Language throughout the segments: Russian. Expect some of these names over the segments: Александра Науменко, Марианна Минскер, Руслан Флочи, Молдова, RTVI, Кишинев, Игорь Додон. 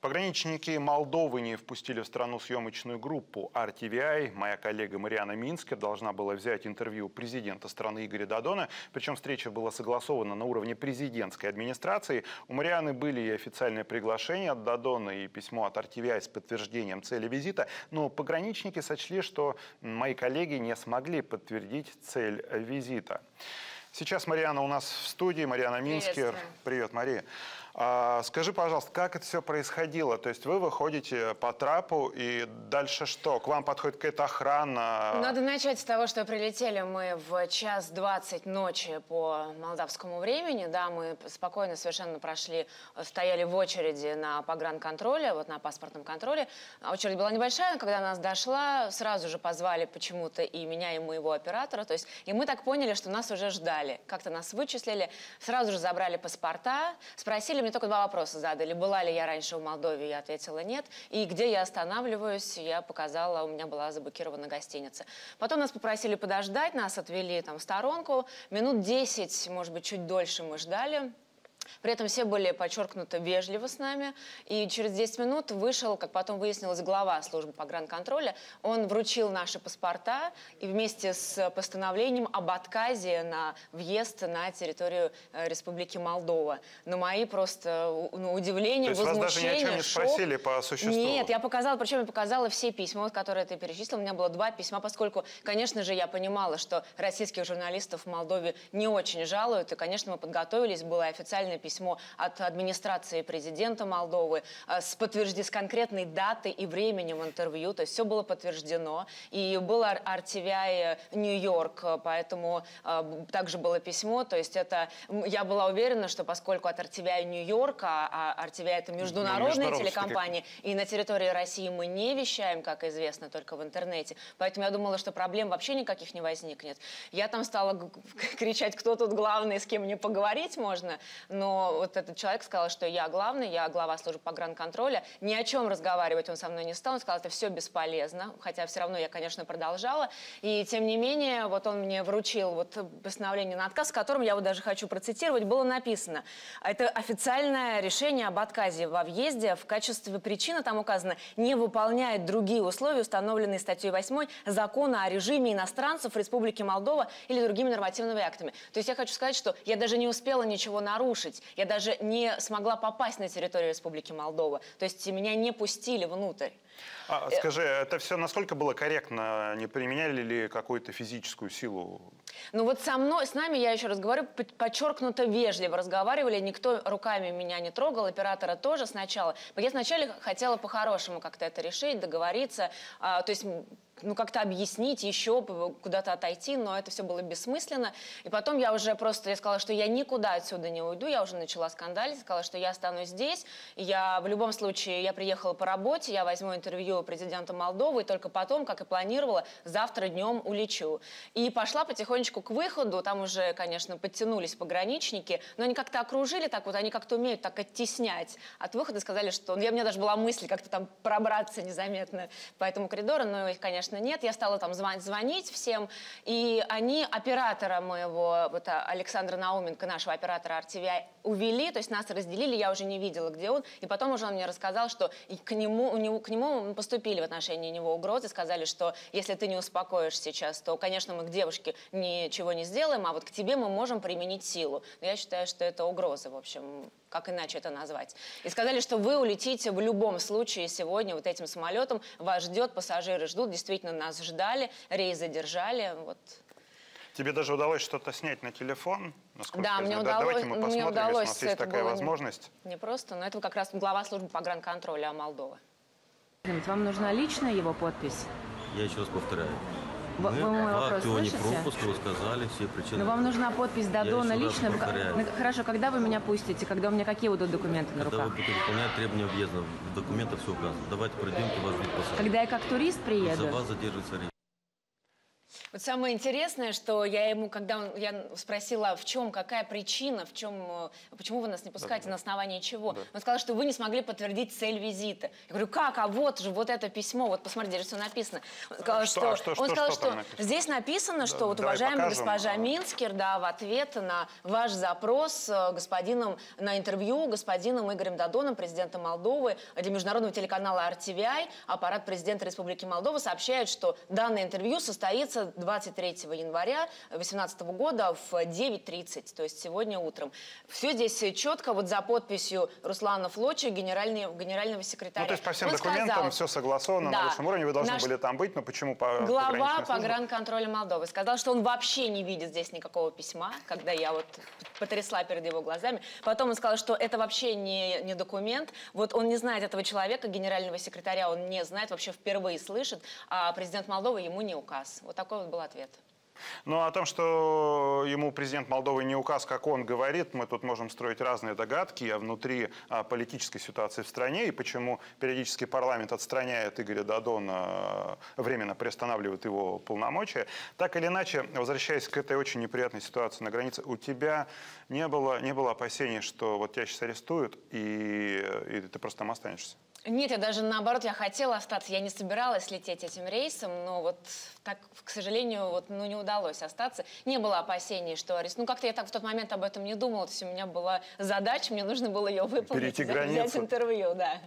Пограничники Молдовы не впустили в страну съемочную группу RTVI. Моя коллега Марианна Минскер должна была взять интервью у президента страны Игоря Додона. Причем встреча была согласована на уровне президентской администрации. У Марианны были и официальное приглашение от Додона, и письмо от RTVI с подтверждением цели визита. Но пограничники сочли, что мои коллеги не смогли подтвердить цель визита. Сейчас Марианна у нас в студии. Марианна Минскер. Привет, Мария. Скажи, пожалуйста, как это все происходило? То есть вы выходите по трапу, и дальше что? К вам подходит какая-то охрана? Надо начать с того, что прилетели мы в 1:20 ночи по молдавскому времени. Да, мы спокойно совершенно прошли, стояли в очереди на погранконтроле, вот на паспортном контроле. Очередь была небольшая, когда нас дошла, сразу же позвали почему-то и меня, и моего оператора. То есть, и мы так поняли, что нас уже ждали. Как-то нас вычислили, сразу же забрали паспорта, спросили меня, мне только два вопроса задали. Была ли я раньше в Молдове? Я ответила нет. И где я останавливаюсь? Я показала, у меня была заблокирована гостиница. Потом нас попросили подождать, нас отвели там в сторонку. Минут 10, может быть, чуть дольше мы ждали. При этом все были подчеркнуто вежливо с нами. И через 10 минут вышел, как потом выяснилось, глава службы погранконтроля. Он вручил наши паспорта и вместе с постановлением об отказе на въезд на территорию Республики Молдова. На мои просто удивление, возмущение, шок. Вас даже ни о чем не спросили по существу? Нет, я показала, причем я показала все письма, которые ты перечислил. У меня было 2 письма, поскольку, конечно же, я понимала, что российских журналистов в Молдове не очень жалуют. И, конечно, мы подготовились, было официальное письмо от администрации президента Молдовы с конкретной датой и временем интервью. То есть все было подтверждено. И был RTVI Нью-Йорк, поэтому также было письмо. То есть это, я была уверена, что поскольку от RTVI Нью-Йорка, а RTVI это международные телекомпании, и на территории России мы не вещаем, как известно, только в интернете. Поэтому я думала, что проблем вообще никаких не возникнет. Я там стала кричать, кто тут главный, с кем мне поговорить можно. Но вот этот человек сказал, что я главный, я глава службы погранконтроля. Ни о чем разговаривать он со мной не стал. Он сказал, это все бесполезно. Хотя все равно я, конечно, продолжала. И тем не менее, вот он мне вручил вот постановление на отказ, в котором я вот даже хочу процитировать. Было написано, это официальное решение об отказе во въезде. В качестве причины там указано, не выполняет другие условия, установленные статьей 8 закона о режиме иностранцев Республики Молдова или другими нормативными актами. То есть я хочу сказать, что я даже не успела ничего нарушить. Я даже не смогла попасть на территорию Республики Молдова. То есть меня не пустили внутрь. Скажи, это все насколько было корректно? Не применяли ли какую-то физическую силу? Ну вот с нами, я еще раз говорю, подчеркнуто вежливо разговаривали. Никто руками меня не трогал, оператора тоже сначала. Я сначала хотела по-хорошему как-то это решить, договориться. То есть... ну, как-то объяснить, еще куда-то отойти, но это все было бессмысленно. И потом я уже просто сказала, что я никуда отсюда не уйду, я уже начала скандалить, сказала, что я останусь здесь, я в любом случае, я приехала по работе, я возьму интервью у президента Молдовы, и только потом, как и планировала, завтра днем улечу. И пошла потихонечку к выходу, там уже, конечно, подтянулись пограничники, но они как-то окружили так вот, они как-то умеют так оттеснять от выхода, сказали, что... у меня даже была мысль как-то там пробраться незаметно по этому коридору, но, конечно, нет, я стала там звонить всем, и они оператора моего, вот Александра Науменко, нашего оператора RTVI, увели, то есть нас разделили, я уже не видела, где он, и потом уже он мне рассказал, что к нему поступили в отношении него угрозы, сказали, что если ты не успокоишь сейчас, то, конечно, мы к девушке ничего не сделаем, а вот к тебе мы можем применить силу. Но я считаю, что это угроза, в общем, как иначе это назвать. И сказали, что вы улетите в любом случае сегодня вот этим самолетом, вас ждет, пассажиры ждут, действительно, нас ждали, рейс задержали. Вот. Тебе даже удалось что-то снять на телефон? Да, мне удалось. Давайте мы посмотрим, если у нас есть такая возможность. Не просто, но это как раз глава службы погранконтроля Молдовы. Вам нужна личная его подпись? Я еще раз повторяю. Вы мой вопрос слышите? Пропуск, вы сказали, все причины. Но вам нужна подпись Додона лично. Хорошо, когда вы меня пустите? Когда у меня какие будут документы на руках? Когда вы выполняете требования въезда, в документах все указано. Давайте пройдемте, вас ждут посадки. Когда я как турист приеду? За вас задерживается рейс. Вот самое интересное, что я ему, когда я спросила, в чем, какая причина, в чем, почему вы нас не пускаете, на основании чего, он сказал, что вы не смогли подтвердить цель визита. Я говорю, как, а вот же, вот это письмо, вот посмотрите, что написано. Он сказал, что здесь написано, что вот, уважаемая госпожа Минскер, да, в ответ на ваш запрос на интервью господином Игорем Додоном, президентом Молдовы, для международного телеканала RTVI, аппарат президента Республики Молдова сообщает, что данное интервью состоится 23 января 2018 года в 9:30, то есть сегодня утром. Все здесь четко, вот за подписью Руслана Флочи, генерального секретаря. Ну, то есть по всем документам сказал, все согласовано, да, на высшем уровне, вы должны были там быть, но почему по глава погранконтроля Молдовы сказал, что он вообще не видит здесь никакого письма, когда я вот потрясла перед его глазами. Потом он сказал, что это вообще не документ, вот он не знает этого человека, генерального секретаря, он не знает, вообще впервые слышит, а президент Молдовы ему не указ. Вот такой вот был ответ. Ну, о том, что ему президент Молдовы не указ, как он говорит, мы тут можем строить разные догадки внутри политической ситуации в стране и почему периодически парламент отстраняет Игоря Додона, временно приостанавливает его полномочия. Так или иначе, возвращаясь к этой очень неприятной ситуации на границе, у тебя не было опасений, что вот тебя сейчас арестуют и ты просто там останешься? Нет, я даже наоборот, я хотела остаться, я не собиралась лететь этим рейсом, но вот так, к сожалению, вот, ну, не удалось остаться. Не было опасений, что арест... Ну, как-то я так в тот момент об этом не думала, то есть у меня была задача, мне нужно было ее выполнить, взять интервью, да.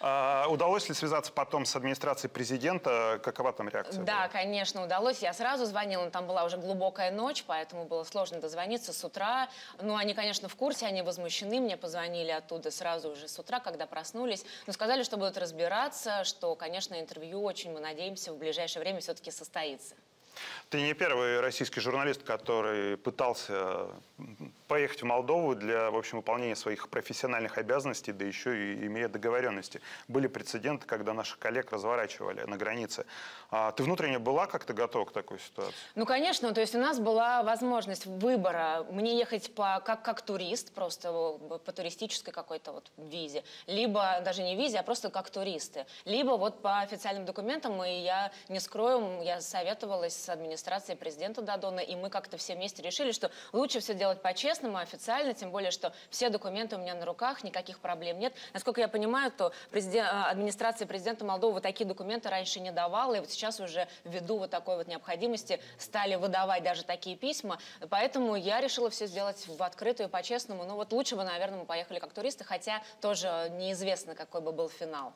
А удалось ли связаться потом с администрацией президента, какова там реакция? Да, была? Конечно, удалось, я сразу звонила, но там была уже глубокая ночь, поэтому было сложно дозвониться с утра. Ну, они, конечно, в курсе, они возмущены, мне позвонили оттуда сразу уже с утра, когда проснулись, но сказали, что будут разбираться, что, конечно, интервью очень, мы надеемся, в ближайшее время все-таки состоится. Ты не первый российский журналист, который пытался поехать в Молдову для, в общем, выполнения своих профессиональных обязанностей, да еще и имея договоренности. Были прецеденты, когда наших коллег разворачивали на границе. А ты внутренне была как-то готова к такой ситуации? Ну, конечно. То есть у нас была возможность выбора. Мне ехать как турист, просто по туристической какой-то вот визе. Либо даже не визе, а просто как туристы. Либо вот по официальным документам, и я не скрою, я советовалась с администрацией президента Додона, и мы как-то все вместе решили, что лучше все делать по-честному, официально, тем более, что все документы у меня на руках, никаких проблем нет. Насколько я понимаю, то администрация президента Молдовы такие документы раньше не давала, и вот сейчас уже ввиду вот такой вот необходимости стали выдавать даже такие письма, поэтому я решила все сделать в открытую, по-честному. Ну вот лучше бы, наверное, мы поехали как туристы, хотя тоже неизвестно, какой бы был финал.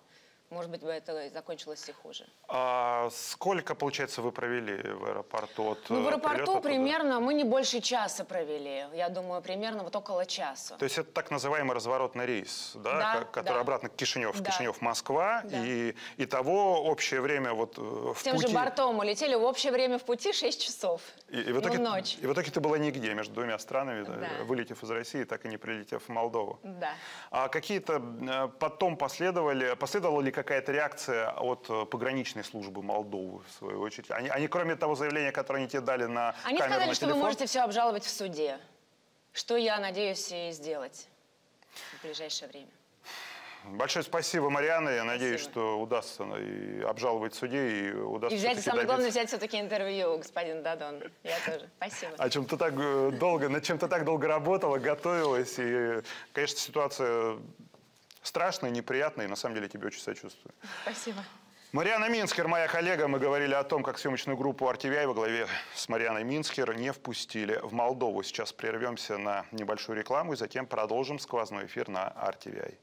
Может быть, бы это закончилось и хуже. А сколько, получается, вы провели в аэропорту? Ну, в аэропорту примерно мы не больше часа провели. Я думаю, примерно вот около часа. То есть это так называемый разворотный рейс, да? Да, который обратно к Кишиневу, да. Кишинев-Москва. Да. И того общее время вот в тем пути... Тем же бортом улетели, в общее время в пути 6 часов. И в итоге, ну, ночь. И в итоге ты была нигде между двумя странами, да. Вылетев из России, так и не прилетев в Молдову. Да. А какие-то потом последовало ли какая-то реакция от пограничной службы Молдовы, в свою очередь? Они кроме того заявления, которое они тебе дали на камеру, на телефон... Они сказали, что вы можете все обжаловать в суде, что я надеюсь и сделать в ближайшее время. Большое спасибо, Марианна. Я надеюсь, что удастся и обжаловать в суде, и удастся... И взять, самое главное, взять все-таки интервью у господина Додона. Я тоже. Спасибо. О чем ты так долго, над чем ты так долго работала, готовилась. И, конечно, ситуация... страшно, неприятно, и на самом деле тебе очень сочувствую. Спасибо. Марианна Минскер, моя коллега, мы говорили о том, как съемочную группу RTVI во главе с Марианной Минскер не впустили в Молдову. Сейчас прервемся на небольшую рекламу и затем продолжим сквозной эфир на RTVI.